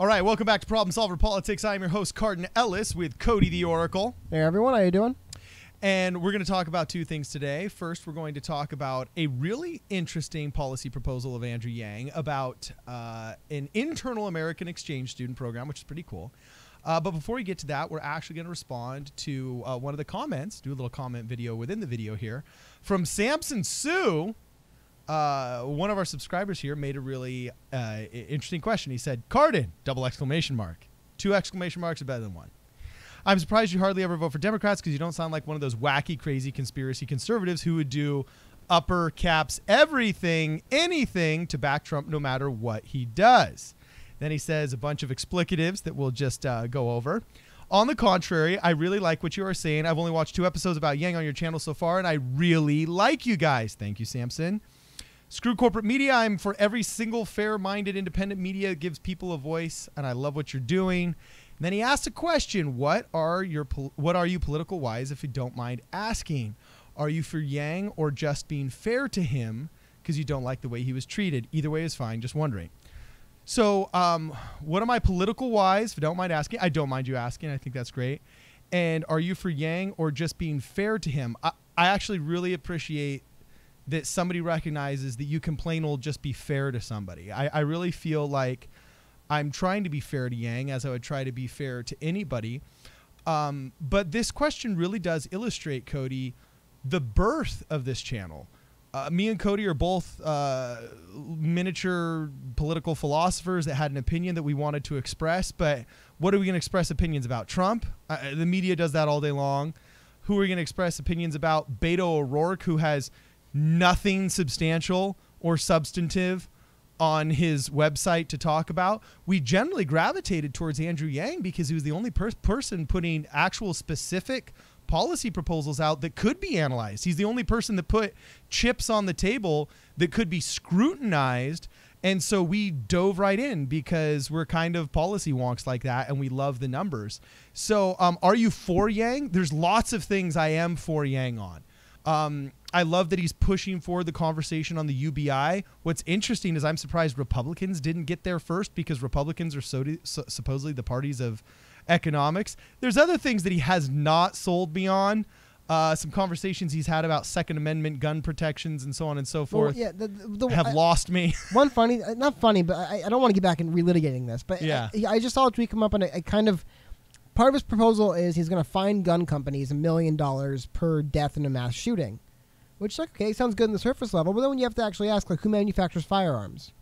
All right, welcome back to Problem Solver Politics. I am your host, Carden Ellis, with Cody the Oracle. Hey, everyone. How you doing? And we're going to talk about two things today. First, we're going to talk about a really interesting policy proposal of Andrew Yang about an internal American exchange student program, which is pretty cool. But before we get to that, we're actually going to respond to one of the comments, do a little comment video within the video here, from Samson Hsu. One of our subscribers here made a really interesting question. He said, Carden, !! 2 exclamation marks are better than 1. I'm surprised you hardly ever vote for Democrats because you don't sound like one of those wacky, crazy conspiracy conservatives who would do upper caps everything, anything to back Trump no matter what he does. Then he says a bunch of expletives that we'll just go over. On the contrary, I really like what you are saying. I've only watched 2 episodes about Yang on your channel so far, and I really like you guys. Thank you, Samson. Screw corporate media. I'm for every single fair-minded independent media that gives people a voice, and I love what you're doing. And then he asked a question. What are you political-wise, if you don't mind asking? Are you for Yang or just being fair to him because you don't like the way he was treated? Either way is fine. Just wondering. So what am I political-wise, if you don't mind asking? I don't mind you asking. I think that's great. And are you for Yang or just being fair to him? I actually really appreciate that somebody recognizes that you complain will just be fair to somebody. I really feel like I'm trying to be fair to Yang as I would try to be fair to anybody. But this question really does illustrate, Cody, the birth of this channel. Me and Cody are both miniature political philosophers that had an opinion that we wanted to express. But what are we going to express opinions about? Trump? The media does that all day long. Who are we going to express opinions about? Beto O'Rourke, who has nothing substantial or substantive on his website to talk about. We generally gravitated towards Andrew Yang because he was the only person putting actual specific policy proposals out that could be analyzed. He's the only person that put chips on the table that could be scrutinized. And so we dove right in because we're kind of policy wonks like that, and we love the numbers. So are you for Yang? There's lots of things I am for Yang on. I love that he's pushing forward the conversation on the UBI. What's interesting is I'm surprised Republicans didn't get there first because Republicans are supposedly the parties of economics. There's other things that he has not sold me on. Some conversations he's had about Second Amendment gun protections and so on and so forth have lost me. One funny, not funny, but I don't want to get back in relitigating this. But yeah. I just saw a tweet come up, and I kind of... Part of his proposal is he's going to fine gun companies $1 million per death in a mass shooting. Which, like, okay, sounds good on the surface level, but then when you have to actually ask, like, who manufactures firearms?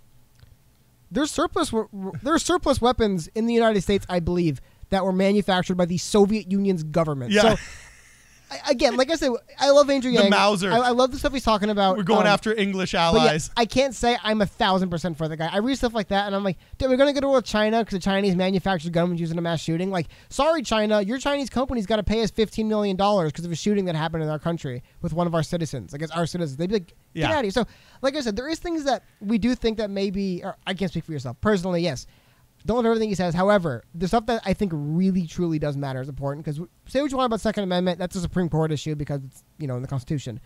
There's surplus weapons in the United States, I believe, that were manufactured by the Soviet Union's government. Yeah. So, again, like I said, I love Andrew Yang. The Mauser. I love the stuff he's talking about. We're going after English allies. Yeah, I can't say I'm 1,000% for the guy. I read stuff like that, and I'm like, dude, we're going to go to war with China because the Chinese manufactured gun was used in a mass shooting. Like, sorry, China, your Chinese company's got to pay us $15 million because of a shooting that happened in our country with one of our citizens. Like, it's our citizens. They'd be like, get out of here. So, like I said, there is things that we do think that maybe, or I can't speak for yourself. Personally, yes. Don't love everything he says. However, the stuff that I think really, truly does matter is important because say what you want about Second Amendment. That's a Supreme Court issue because it's, you know, in the Constitution.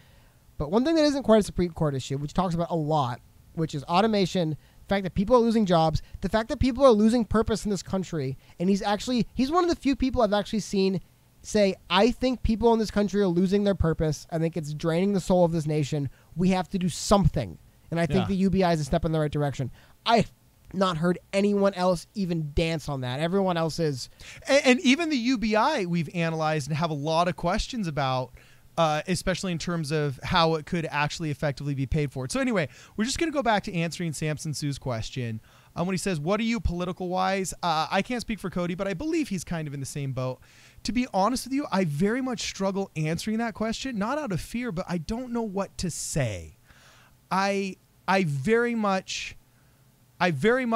But one thing that isn't quite a Supreme Court issue, which talks about a lot, which is automation, the fact that people are losing jobs, the fact that people are losing purpose in this country. And he's one of the few people I've actually seen say, I think people in this country are losing their purpose. I think it's draining the soul of this nation. We have to do something. And I think the UBI is a step in the right direction. I've not heard anyone else even dance on that. Everyone else is. And even the UBI we've analyzed and have a lot of questions about, especially in terms of how it could actually effectively be paid for. So anyway, we're just going to go back to answering Samson Hsu's question. When he says, what are you political-wise? I can't speak for Cody, but I believe he's kind of in the same boat. To be honest with you, I very much struggle answering that question, not out of fear, but I don't know what to say. I very much I feel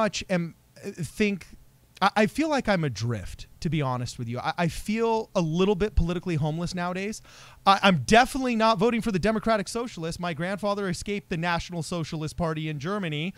like I'm adrift, to be honest with you. I feel a little bit politically homeless nowadays. I'm definitely not voting for the Democratic Socialists. My grandfather escaped the National Socialist Party in Germany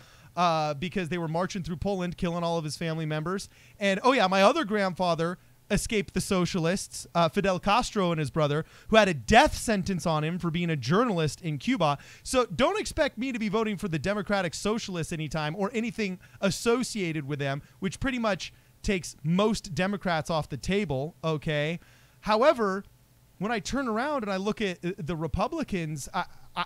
because they were marching through Poland, killing all of his family members. And, oh yeah, my other grandfather escaped the socialists. Fidel Castro and his brother, who had a death sentence on him for being a journalist in Cuba. So don't expect me to be voting for the Democratic Socialists anytime, or anything associated with them, which pretty much takes most Democrats off the table, okay? However, when I turn around and I look at the Republicans,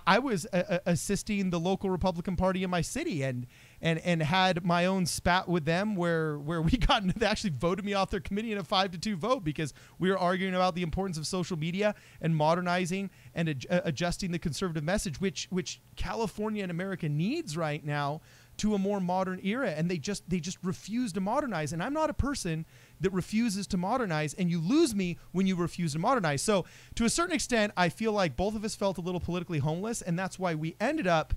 I was assisting the local Republican Party in my city, and had my own spat with them where we got into, they actually voted me off their committee in a 5-2 vote because we were arguing about the importance of social media and modernizing and adjusting the conservative message, which California and America needs right now to a more modern era. And they just refuse to modernize. And I'm not a person that refuses to modernize, and you lose me when you refuse to modernize. So to a certain extent, I feel like both of us felt a little politically homeless, and that's why we ended up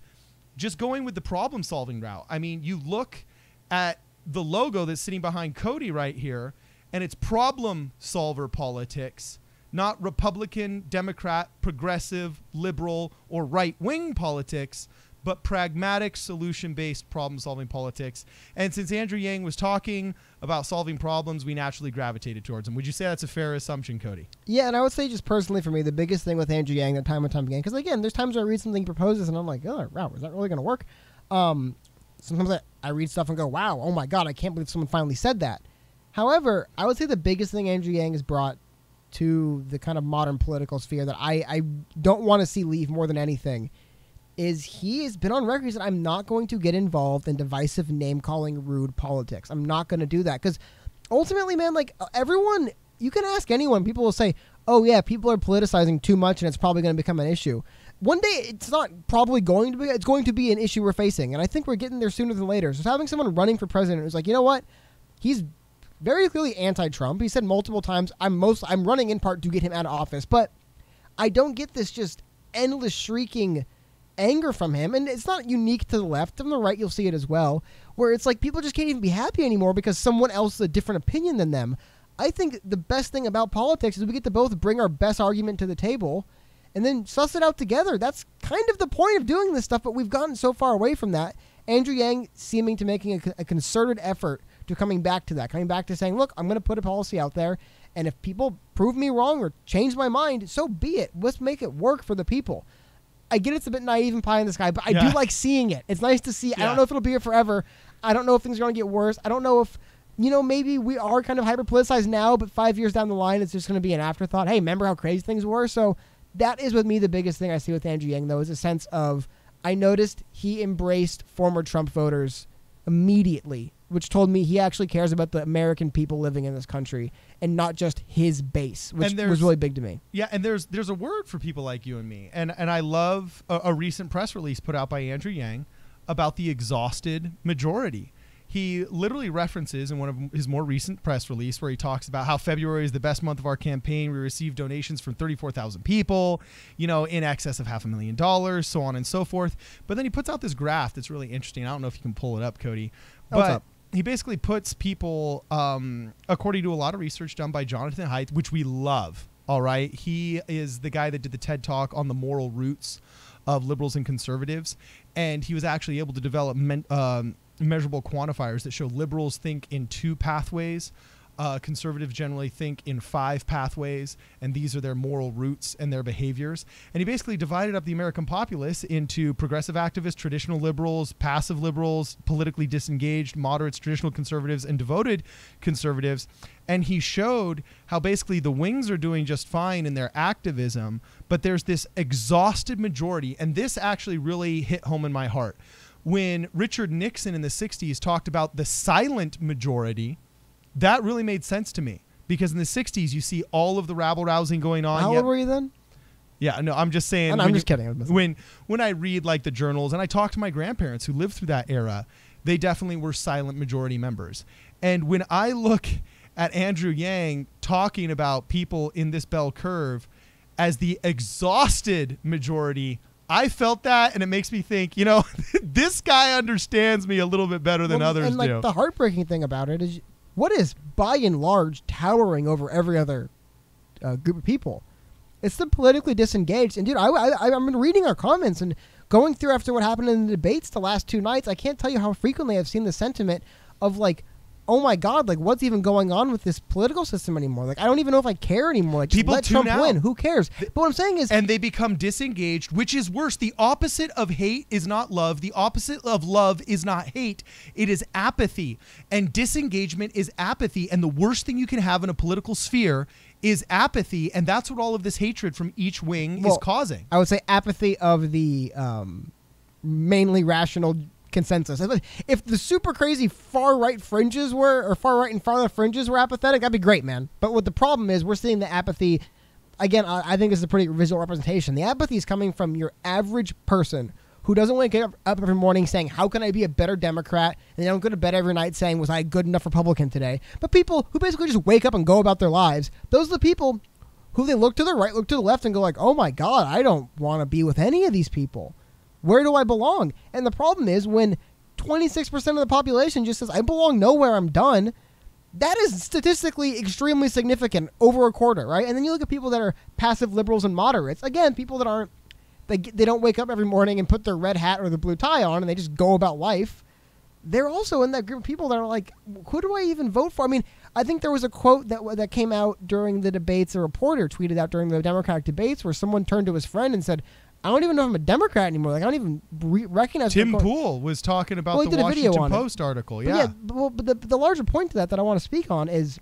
just going with the problem solving route. I mean, you look at the logo that's sitting behind Cody right here, and it's Problem Solver Politics, not Republican, Democrat, progressive, liberal, or right-wing politics, but pragmatic, solution-based, problem-solving politics. And since Andrew Yang was talking about solving problems, we naturally gravitated towards him. Would you say that's a fair assumption, Cody? Yeah, and I would say just personally for me, the biggest thing with Andrew Yang, that time and time again, because again, there's times where I read something proposes and I'm like, oh, wow, is that really going to work? Sometimes I read stuff and go, wow, oh my God, I can't believe someone finally said that. However, I would say the biggest thing Andrew Yang has brought to the kind of modern political sphere that I don't want to see leave more than anything is he has been on record that I'm not going to get involved in divisive, name-calling, rude politics. I'm not going to do that. Because ultimately, man, like, everyone, you can ask anyone. People will say, oh, yeah, people are politicizing too much, and it's probably going to become an issue. One day, it's not probably going to be. It's going to be an issue we're facing. And I think we're getting there sooner than later. So having someone running for president who's like, you know what? He's very clearly anti-Trump. He said multiple times, I'm running in part to get him out of office. But I don't get this just endless shrieking anger from him, and it's not unique to the left. From the right, you'll see it as well, where it's like people just can't even be happy anymore because someone else has a different opinion than them. I think the best thing about politics is we get to both bring our best argument to the table and then suss it out together. That's kind of the point of doing this stuff, but we've gotten so far away from that. Andrew Yang seeming to making a concerted effort to coming back to that, coming back to saying, look, I'm going to put a policy out there, and if people prove me wrong or change my mind, so be it. Let's make it work for the people. I get it's a bit naive and pie in the sky, but I do like seeing it. It's nice to see. Yeah. I don't know if it'll be here forever. I don't know if things are going to get worse. I don't know if, you know, maybe we are kind of hyper-politicized now, but 5 years down the line, it's just going to be an afterthought. Hey, remember how crazy things were? So that is with me the biggest thing I see with Andrew Yang, though, is a sense of I noticed he embraced former Trump voters immediately, which told me he actually cares about the American people living in this country and not just his base, which was really big to me. Yeah, and there's a word for people like you and me. And I love a recent press release put out by Andrew Yang about the exhausted majority. He literally references in one of his more recent press release where he talks about how February is the best month of our campaign. We received donations from 34,000 people, you know, in excess of $500,000, so on and so forth. But then he puts out this graph that's really interesting. I don't know if you can pull it up, Cody. But he basically puts people, according to a lot of research done by Jonathan Haidt, which we love, all right? He is the guy that did the TED Talk on the moral roots of liberals and conservatives, and he was actually able to develop measurable quantifiers that show liberals think in 2 pathways, conservatives generally think in 5 pathways, and these are their moral roots and their behaviors. And he basically divided up the American populace into progressive activists, traditional liberals, passive liberals, politically disengaged, moderates, traditional conservatives, and devoted conservatives. And he showed how basically the wings are doing just fine in their activism, but there's this exhausted majority. And this actually really hit home in my heart. When Richard Nixon in the 60s talked about the silent majority, that really made sense to me, because in the 60s, you see all of the rabble-rousing going on. How old were you then? Yeah, no, I'm just saying. I'm just kidding. When I read like the journals and I talk to my grandparents who lived through that era, they definitely were silent majority members. And when I look at Andrew Yang talking about people in this bell curve as the exhausted majority, I felt that, and it makes me think, you know, this guy understands me a little bit better than others do. And like the heartbreaking thing about it is, what is, by and large, towering over every other group of people? It's the politically disengaged. And, dude, I've been reading our comments and going through after what happened in the debates the last 2 nights. I can't tell you how frequently I've seen the sentiment of, like, oh my God, like what's even going on with this political system anymore? Like I don't even know if I care anymore. Like, people let Trump win. Who cares? But what I'm saying is, and they become disengaged, which is worse. The opposite of hate is not love. The opposite of love is not hate. It is apathy, and disengagement is apathy. And the worst thing you can have in a political sphere is apathy, and that's what all of this hatred from each wing is causing. I would say apathy of the mainly rational consensus. If the super crazy far right fringes were, or far right and far left fringes were apathetic, that'd be great, man. But what the problem is, we're seeing the apathy. Again, I think this is a pretty visual representation. The apathy is coming from your average person who doesn't wake up every morning saying, how can I be a better Democrat? And they don't go to bed every night saying, was I a good enough Republican today? But people who basically just wake up and go about their lives, those are the people who they look to the right, look to the left, and go like, oh my God, I don't want to be with any of these people. Where do I belong? And the problem is when 26% of the population just says, I belong nowhere, I'm done, that is statistically extremely significant, over a quarter, right? And then you look at people that are passive liberals and moderates, again, people that aren't, they don't wake up every morning and put their red hat or the blue tie on and they just go about life. They're also in that group of people that are like, who do I even vote for? I mean, I think there was a quote that came out during the debates, a reporter tweeted out during the Democratic debates, where someone turned to his friend and said, I don't even know if I'm a Democrat anymore. Like, I don't even recognize. Tim Poole was talking about the Washington Post article. Yeah. But the larger point to that I want to speak on is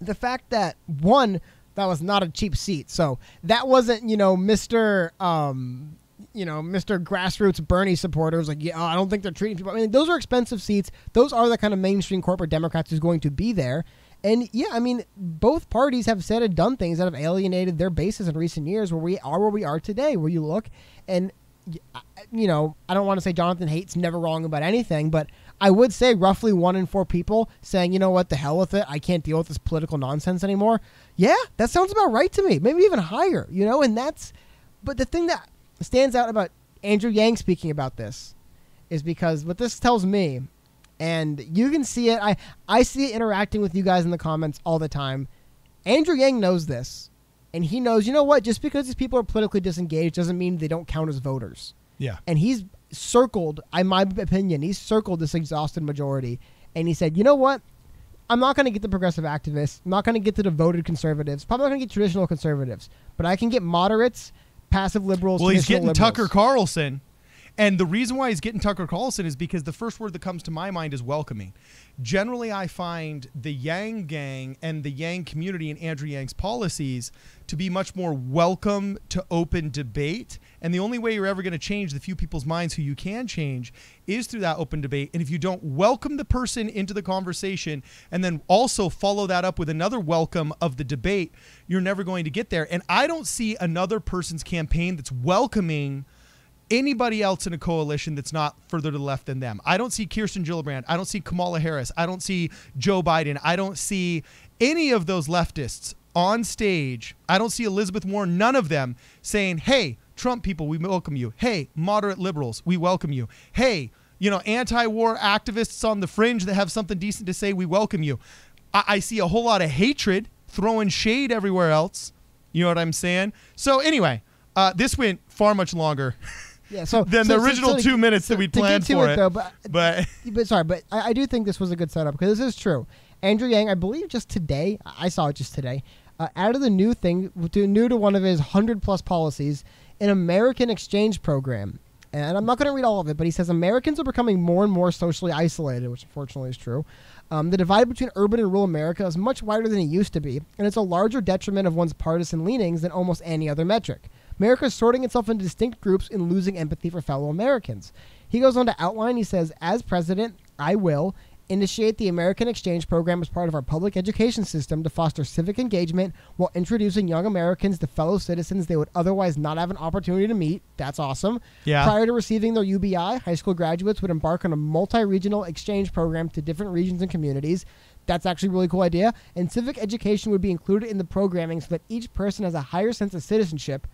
the fact that, one, that was not a cheap seat. So that wasn't, you know, Mr. Grassroots Bernie supporters. Like, yeah, I don't think they're treating people. I mean, those are expensive seats. Those are the kind of mainstream corporate Democrats who's going to be there. And yeah, I mean, both parties have said and done things that have alienated their bases in recent years, where we are where we are today, where you look and, you know, I don't want to say Jonathan Haidt's never wrong about anything, but I would say roughly 1 in 4 people saying, you know what, the hell with it. I can't deal with this political nonsense anymore. Yeah, that sounds about right to me. Maybe even higher, you know, and that's, but the thing that stands out about Andrew Yang speaking about this is because what this tells me, and you can see it, I see it interacting with you guys in the comments all the time. Andrew Yang knows this, and he knows, you know what, just because these people are politically disengaged doesn't mean they don't count as voters. Yeah. And he's circled, in my opinion, he's circled this exhausted majority. And he said, you know what? I'm not going to get the progressive activists. I'm not going to get the devoted conservatives. Probably not going to get traditional conservatives. But I can get moderates, passive liberals, traditional liberals. Well, he's getting Tucker Carlson. And the reason why he's getting Tucker Carlson is because the first word that comes to my mind is welcoming. Generally, I find the Yang gang and the Yang community and Andrew Yang's policies to be much more welcome to open debate. And the only way you're ever going to change the few people's minds who you can change is through that open debate. And if you don't welcome the person into the conversation and then also follow that up with another welcome of the debate, you're never going to get there. And I don't see another person's campaign that's welcoming anybody else in a coalition that's not further to the left than them. I don't see Kirsten Gillibrand. I don't see Kamala Harris. I don't see Joe Biden. I don't see any of those leftists on stage. I don't see Elizabeth Warren, none of them saying, hey, Trump people, we welcome you. Hey, moderate liberals, we welcome you. Hey, you know, anti-war activists on the fringe that have something decent to say, we welcome you. I see a whole lot of hatred, throwing shade everywhere else. You know what I'm saying? So anyway, this went far much longer. Yeah, than the original two minutes that we planned for it. But I do think this was a good setup, because this is true. Andrew Yang, I believe just today, I saw it just today, added a new thing, new to one of his 100+ policies, an American Exchange Program. And I'm not going to read all of it, but he says Americans are becoming more and more socially isolated, which unfortunately is true. The divide between urban and rural America is much wider than it used to be, and it's a larger detriment of one's partisan leanings than almost any other metric. America is sorting itself into distinct groups and losing empathy for fellow Americans. He goes on to outline, he says, as president, I will initiate the American Exchange Program as part of our public education system to foster civic engagement while introducing young Americans to fellow citizens they would otherwise not have an opportunity to meet. That's awesome. Yeah. Prior to receiving their UBI, high school graduates would embark on a multi-regional exchange program to different regions and communities. That's actually a really cool idea. And civic education would be included in the programming so that each person has a higher sense of citizenship.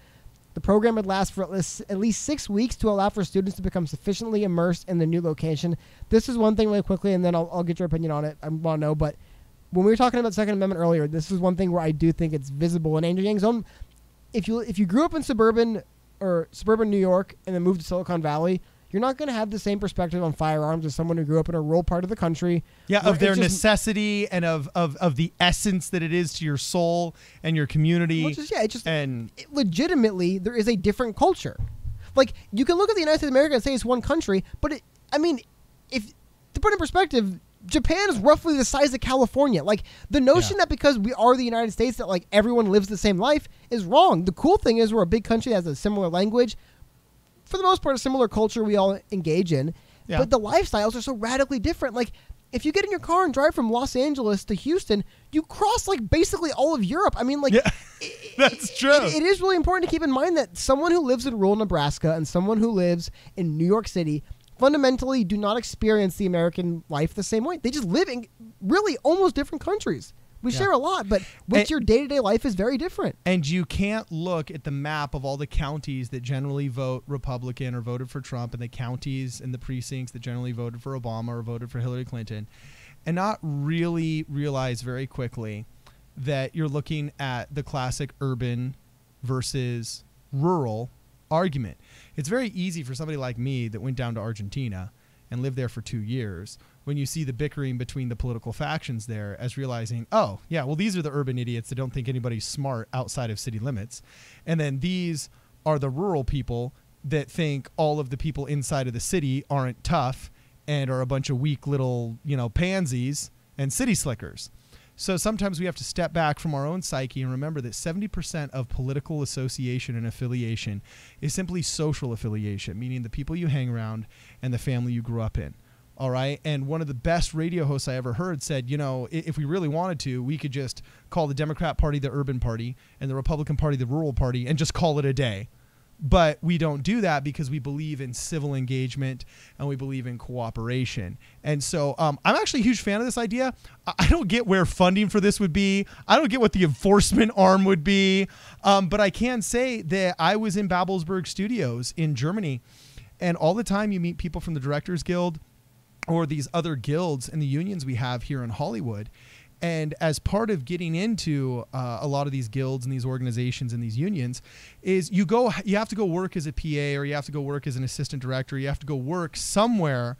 The program would last for at least 6 weeks to allow for students to become sufficiently immersed in the new location. This is one thing really quickly, and then I'll get your opinion on it. I want to know, but when we were talking about the Second Amendment earlier, this is one thing where I do think it's visible in Andrew Yang's own. If you grew up in suburban New York and then moved to Silicon Valley, you're not going to have the same perspective on firearms as someone who grew up in a rural part of the country. Yeah, of their necessity and of the essence that it is to your soul and your community. Which is, yeah, it just, and it legitimately, there is a different culture. Like, you can look at the United States of America and say it's one country, but it, I mean, if to put in perspective, Japan is roughly the size of California. Like, the notion that because we are the United States that, like, everyone lives the same life is wrong. The cool thing is we're a big country that has a similar language. For the most part, a similar culture we all engage in. Yeah. But the lifestyles are so radically different. Like, if you get in your car and drive from Los Angeles to Houston, you cross, like, basically all of Europe. I mean, like... Yeah. That's true. It is really important to keep in mind that someone who lives in rural Nebraska and someone who lives in New York City fundamentally do not experience the American life the same way. They just live in really almost different countries. We share a lot, but your day-to-day life is very different. And you can't look at the map of all the counties that generally vote Republican or voted for Trump and the counties and the precincts that generally voted for Obama or voted for Hillary Clinton and not really realize very quickly that you're looking at the classic urban versus rural argument. It's very easy for somebody like me that went down to Argentina and lived there for 2 years when you see the bickering between the political factions there as realizing, oh, yeah, well, these are the urban idiots that don't think anybody's smart outside of city limits. And then these are the rural people that think all of the people inside of the city aren't tough and are a bunch of weak little, you know, pansies and city slickers. So sometimes we have to step back from our own psyche and remember that 70% of political association and affiliation is simply social affiliation, meaning the people you hang around and the family you grew up in. All right. And one of the best radio hosts I ever heard said, you know, if we really wanted to, we could just call the Democrat Party the urban party and the Republican Party the rural party and just call it a day. But we don't do that because we believe in civil engagement and we believe in cooperation. And so I'm actually a huge fan of this idea. I don't get where funding for this would be. I don't get what the enforcement arm would be. But I can say that I was in Babelsberg Studios in Germany, and all the time you meet people from the Directors Guild or these other guilds and the unions we have here in Hollywood. And as part of getting into a lot of these guilds and these organizations and these unions is you have to go work as a PA, or you have to go work as an assistant director. You have to go work somewhere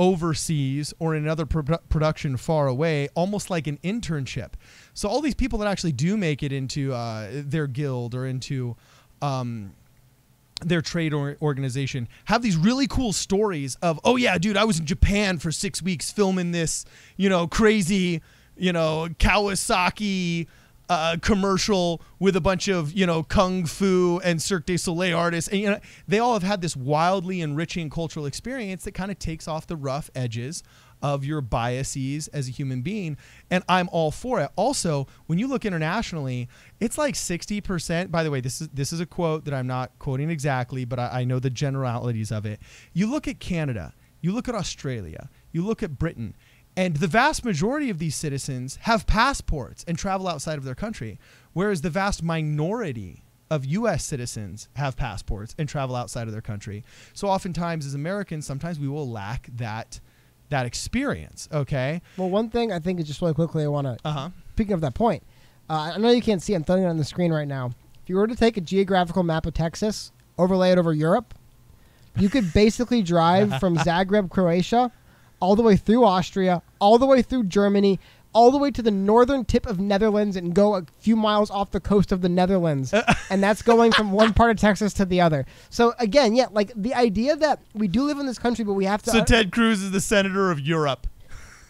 overseas or in another production far away, almost like an internship. So all these people that actually do make it into their guild or into their trade organization have these really cool stories of, oh yeah, dude, I was in Japan for 6 weeks filming this, you know, crazy, you know, Kawasaki commercial with a bunch of, you know, Kung Fu and Cirque de Soleil artists. And, you know, they all have had this wildly enriching cultural experience that kind of takes off the rough edges of your biases as a human being. And I'm all for it. Also, when you look internationally, it's like 60%. By the way, this is a quote that I'm not quoting exactly, but I know the generalities of it. You look at Canada, you look at Australia, you look at Britain, and the vast majority of these citizens have passports and travel outside of their country, whereas the vast minority of U.S. citizens have passports and travel outside of their country. So oftentimes as Americans, sometimes we will lack that experience, okay? Well, one thing I think is just really quickly I want to, speaking of that point, I know you can't see, I'm throwing it on the screen right now. If you were to take a geographical map of Texas, overlay it over Europe, you could basically drive from Zagreb, Croatia, all the way through Austria, all the way through Germany, all the way to the northern tip of Netherlands and go a few miles off the coast of the Netherlands. And that's going from one part of Texas to the other. So again, yeah, like the idea that we do live in this country, but we have to... So Ted Cruz is the senator of Europe.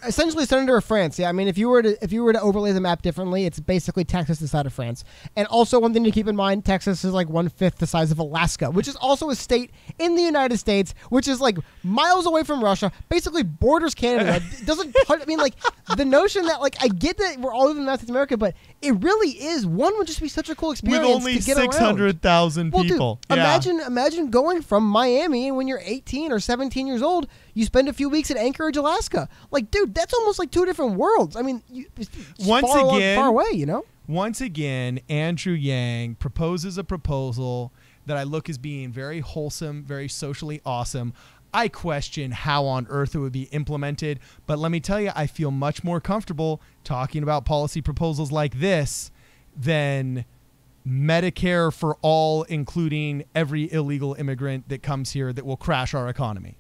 Essentially senator of France. Yeah, I mean, if you were to overlay the map differently, it's basically Texas the side of France. And also one thing to keep in mind, Texas is like 1/5 the size of Alaska, which is also a state in the United States, which is like miles away from Russia, basically borders Canada. Doesn't I mean, like, the notion that, like, I get that we're all in the United States of America, but it really is, one would just be such a cool experience with only 600,000 people. Dude, yeah. Imagine going from Miami, and when you're 18 or 17 years old, you spend a few weeks in Anchorage, Alaska. Like, dude, that's almost like two different worlds. I mean, far away, you know? Once again, Andrew Yang proposes a proposal that I look as being very wholesome, very socially awesome. I question how on earth it would be implemented, but let me tell you, I feel much more comfortable talking about policy proposals like this than Medicare for all, including every illegal immigrant that comes here, that will crash our economy.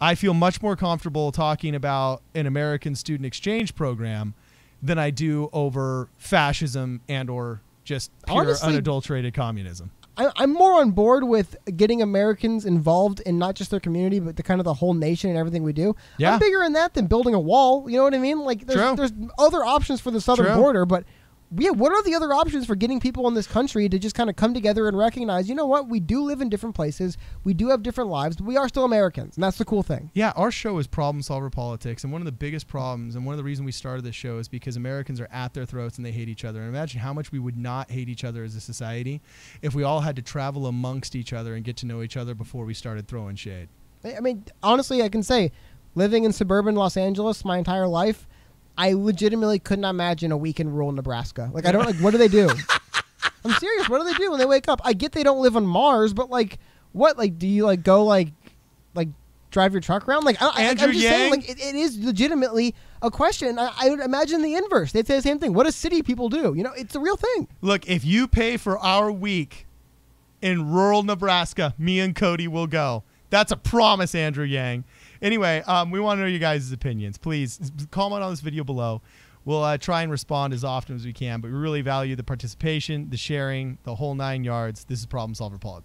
I feel much more comfortable talking about an American Student Exchange Program than I do over fascism and or just pure, honestly, unadulterated communism. I'm more on board with getting Americans involved in not just their community, but the kind of the whole nation and everything we do. Yeah. I'm bigger in that than building a wall. You know what I mean? Like, there's other options for the southern border, but yeah, what are the other options for getting people in this country to just kind of come together and recognize, you know what, we do live in different places, we do have different lives, but we are still Americans, and that's the cool thing. Yeah, our show is Problem Solver Politics, and one of the biggest problems, and one of the reasons we started this show, is because Americans are at their throats and they hate each other. And imagine how much we would not hate each other as a society if we all had to travel amongst each other and get to know each other before we started throwing shade. I mean, honestly, I can say, living in suburban Los Angeles my entire life, I legitimately could not imagine a week in rural Nebraska. Like, I don't, like, what do they do? I'm serious. What do they do when they wake up? I get they don't live on Mars, but, like, what? Like, do you, like, go, like drive your truck around? Like, I'm just saying, like, it is legitimately a question. I would imagine the inverse. They'd say the same thing. What does city people do? You know, it's a real thing. Look, if you pay for our week in rural Nebraska, me and Cody will go. That's a promise, Andrew Yang. Anyway, we want to know your guys' opinions. Please comment on this video below. We'll try and respond as often as we can, but we really value the participation, the sharing, the whole nine yards. This is Problem Solver Politics.